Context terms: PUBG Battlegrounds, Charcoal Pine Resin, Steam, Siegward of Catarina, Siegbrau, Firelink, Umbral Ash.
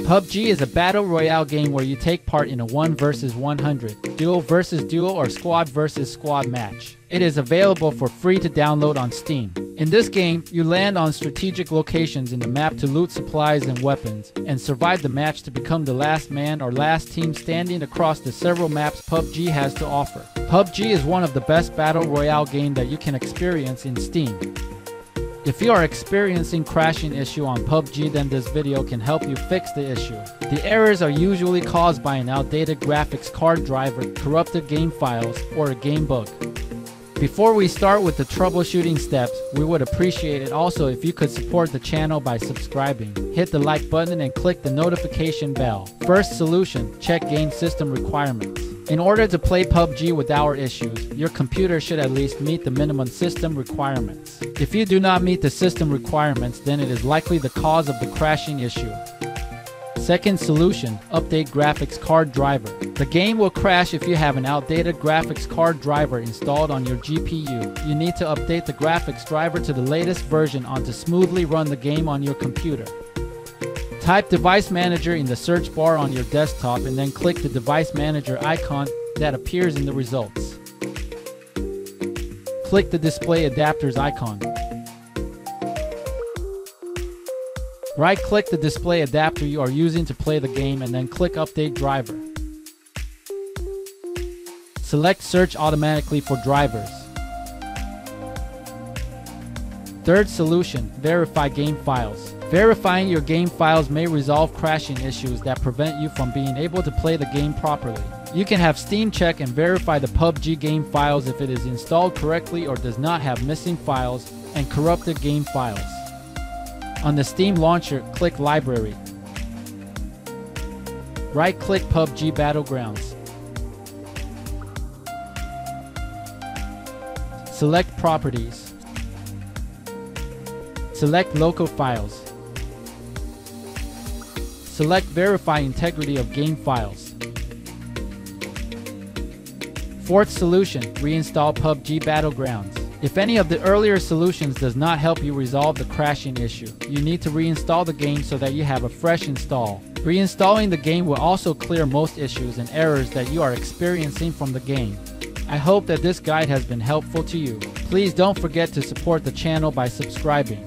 PUBG is a battle royale game where you take part in a 1 vs 100, duo vs duo, or squad vs squad match. It is available for free to download on Steam. In this game, you land on strategic locations in the map to loot supplies and weapons, and survive the match to become the last man or last team standing across the several maps PUBG has to offer. PUBG is one of the best battle royale games that you can experience in Steam. If you are experiencing crashing issue on PUBG, then this video can help you fix the issue. The errors are usually caused by an outdated graphics card driver, corrupted game files, or a game bug. Before we start with the troubleshooting steps, we would appreciate it also if you could support the channel by subscribing, hit the like button, and click the notification bell. First solution, check game system requirements. In order to play PUBG without our issues, your computer should at least meet the minimum system requirements. If you do not meet the system requirements, then it is likely the cause of the crashing issue. Second solution, update graphics card driver. The game will crash if you have an outdated graphics card driver installed on your GPU. You need to update the graphics driver to the latest version to smoothly run the game on your computer. Type Device Manager in the search bar on your desktop and then click the Device Manager icon that appears in the results. Click the Display Adapters icon. Right-click the display adapter you are using to play the game and then click Update Driver. Select Search automatically for drivers. Third solution, verify game files. Verifying your game files may resolve crashing issues that prevent you from being able to play the game properly. You can have Steam check and verify the PUBG game files if it is installed correctly or does not have missing files and corrupted game files. On the Steam launcher, click Library. Right-click PUBG Battlegrounds. Select Properties. Select Local Files. Select Verify Integrity of Game Files. Fourth solution, reinstall PUBG Battlegrounds. If any of the earlier solutions does not help you resolve the crashing issue, you need to reinstall the game so that you have a fresh install. Reinstalling the game will also clear most issues and errors that you are experiencing from the game. I hope that this guide has been helpful to you. Please don't forget to support the channel by subscribing.